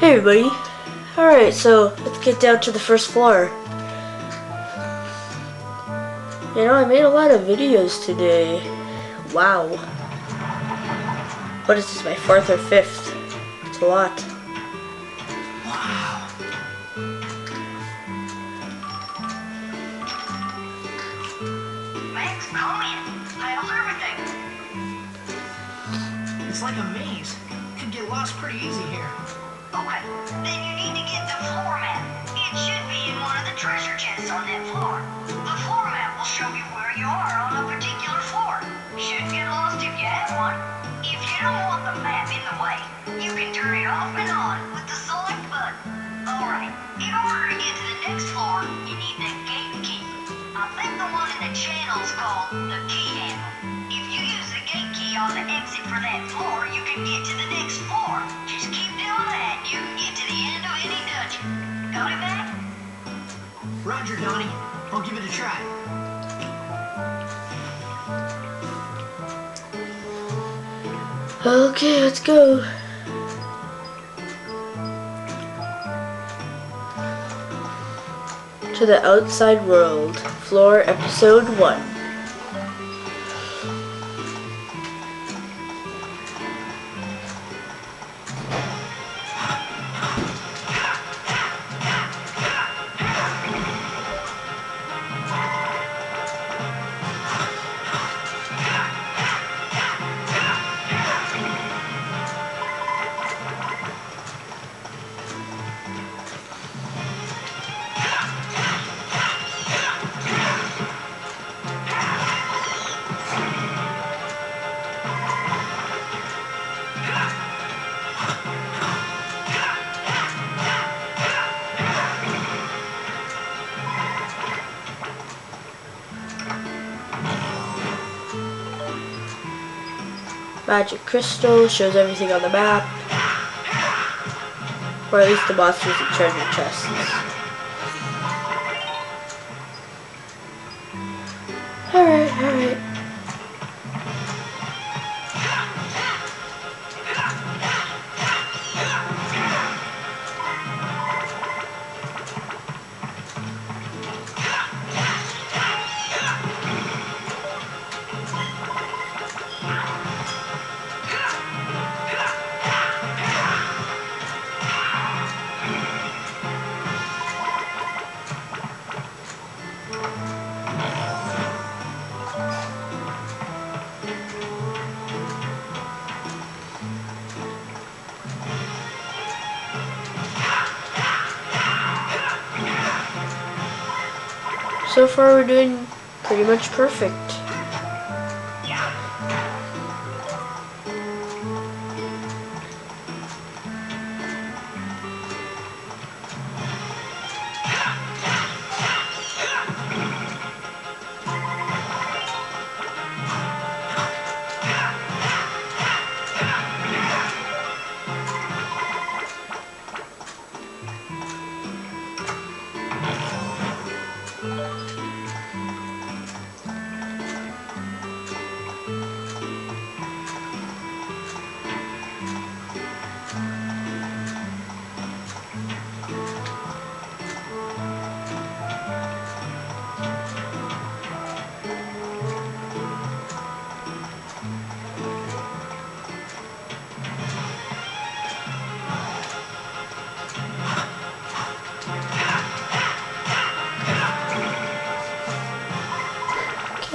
Hey everybody! Alright, so let's get down to the first floor. You know, I made a lot of videos today. Wow. What is this, my fourth or fifth? It's a lot. Wow. Thanks, Napoleon. I know everything. It's like a maze. Could get lost pretty easy here. Okay, then you need to get the floor map. It should be in one of the treasure chests on that floor. The floor map will show you where you are on a particular floor. Shouldn't get lost if you have one. If you don't want the map in the way, you can turn it off and on with the select button. Alright, in order to get to the next floor, you need that gate key. I think the one in the channel is called the key handle. If you use the gate key on the exit for that floor, you can get to the next floor. Just keep doing that. You can get to the end of any dungeon. Got it, Matt? Roger, Donnie. I'll give it a try. Okay, let's go. To the outside world. Floor episode 1. Magic crystal shows everything on the map, or at least the monsters and treasure chests. Alright, alright. So far we're doing pretty much perfect.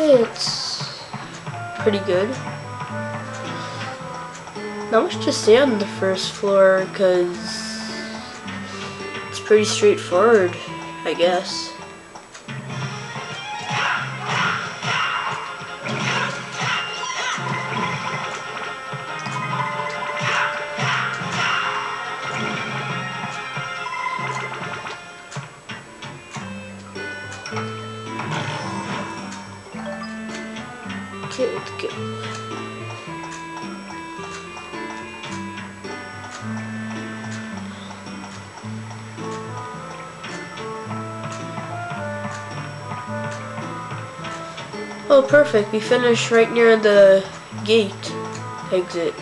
It's pretty good. Not much to say on the first floor because it's pretty straightforward, I guess. Okay, let's go. Oh, perfect. We finished right near the gate exit.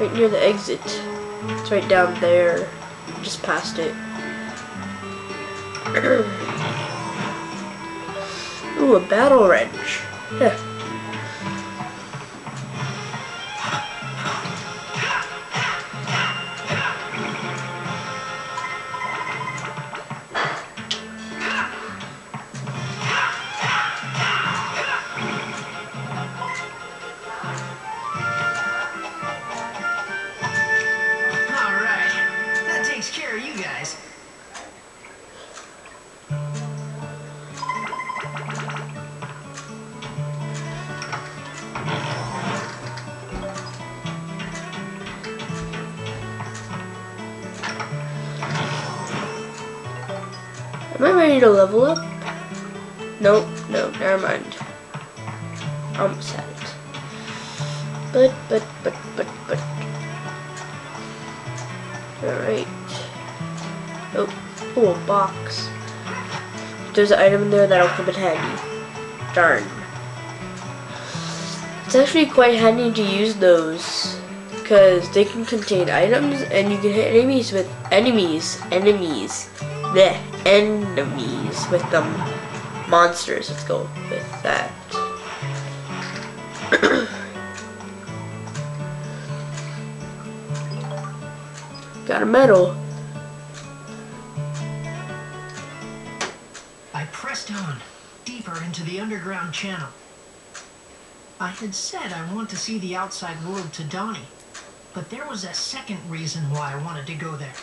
right near the exit. It's right down there, just past it. Ooh, a battle wrench. Yeah. Am I ready to level up? Nope, no, never mind. Almost had it. But. Alright. Oh, a box. If there's an item in there that'll come in handy. Darn. It's actually quite handy to use those, because they can contain items and you can hit enemies with enemies with them. Monsters, let's go with that. Got a medal. I pressed on deeper into the underground channel. I had said I want to see the outside world to Donnie, but there was a second reason why I wanted to go there.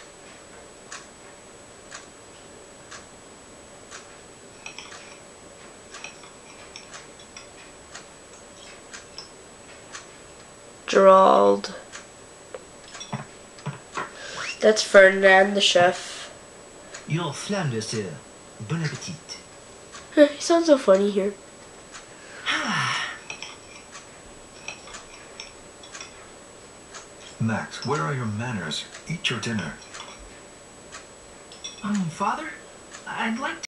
Gerald. That's Fernand the chef. Your flamme de sœur. Bon appétit. He sounds so funny here. Max, where are your manners? Eat your dinner. Father, I'd like to